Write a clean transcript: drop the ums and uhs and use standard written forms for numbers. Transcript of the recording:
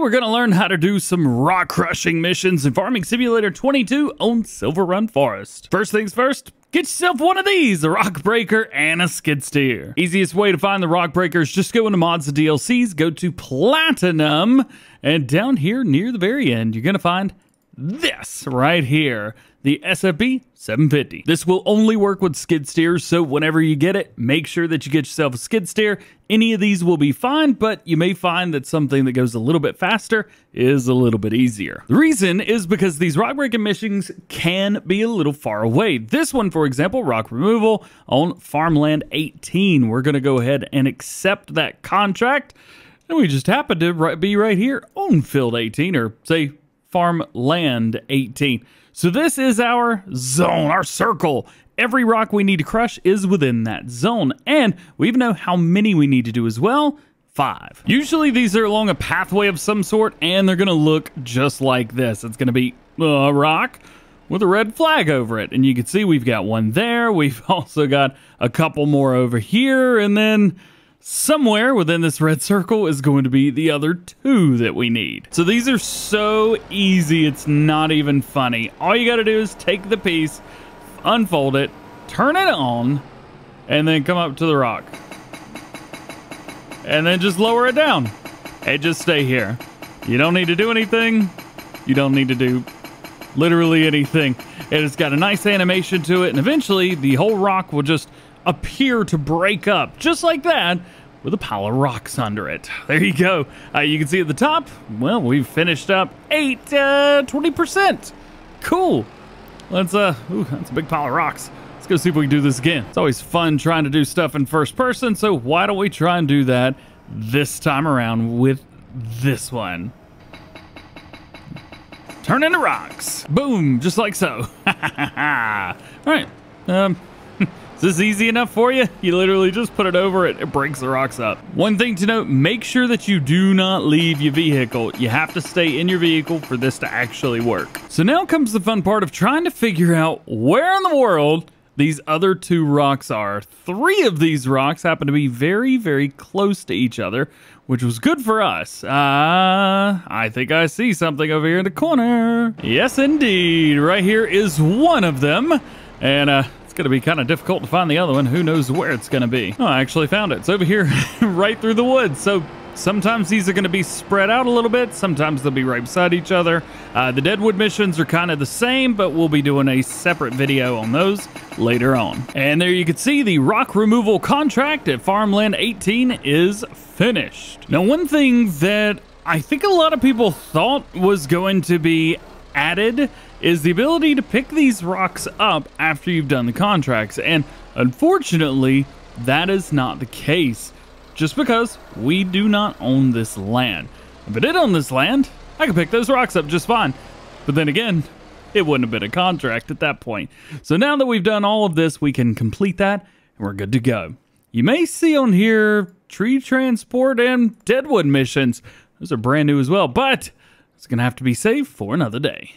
we're going to learn how to do some rock crushing missions in Farming Simulator 22 on Silver Run Forest. First things first, get yourself one of these, a rock breaker and a skid steer. Easiest way to find the rock breaker is just go into mods and DLCs, go to Platinum, and down here near the very end, you're going to find this right here, the SFB 750. This will only work with skid steers, so whenever you get it, make sure that you get yourself a skid steer. Any of these will be fine, but you may find that something that goes a little bit faster is a little bit easier. The reason is because these rock breaking missions can be a little far away. This one, for example, rock removal on Farmland 18. We're gonna go ahead and accept that contract, and we just happen to be right here on Field 18, or say, Farmland 18. So this is our zone, our circle. Every rock we need to crush is within that zone. And we even know how many we need to do as well. 5. Usually these are along a pathway of some sort, and they're gonna look just like this. It's gonna be a rock with a red flag over it. And you can see we've got one there. We've also got a couple more over here, and then somewhere within this red circle is going to be the other 2 that we need. So these are so easy, it's not even funny. All you gotta do is take the piece, unfold it, turn it on, and then come up to the rock. And then just lower it down and just stay here. You don't need to do anything. You don't need to do literally anything. And it's got a nice animation to it, and eventually the whole rock will just appear to break up just like that with a pile of rocks under it. There you go. You can see at the top, well, we've finished up 20%. Cool. Let's, ooh, that's a big pile of rocks. Let's go see if we can do this again. It's always fun trying to do stuff in first person, so why don't we try and do that this time around with this one? Turn into rocks. Boom, just like so. All right. Is this easy enough for you? You literally just put it over it, it breaks the rocks up. One thing to note, make sure that you do not leave your vehicle. You have to stay in your vehicle for this to actually work. So now comes the fun part of trying to figure out where in the world these other 2 rocks are. 3 of these rocks happen to be very, very close to each other, which was good for us. I think I see something over here in the corner. Yes, indeed. Right here is one of them. And, it's gonna be kind of difficult to find the other one. Who knows where it's gonna be? Oh, I actually found it. It's over here, right through the woods. So sometimes these are gonna be spread out a little bit. Sometimes they'll be right beside each other. The Deadwood missions are kind of the same, but we'll be doing a separate video on those later on. And there you can see the rock removal contract at Farmland 18 is finished. Now, one thing that I think a lot of people thought was going to be added is the ability to pick these rocks up after you've done the contracts, and unfortunately that is not the case, just because we do not own this land. If I did own this land, I could pick those rocks up just fine, but then again, it wouldn't have been a contract at that point. So now that we've done all of this, we can complete that and we're good to go. You may see on here tree transport and Deadwood missions. Those are brand new as well, but it's gonna have to be saved for another day.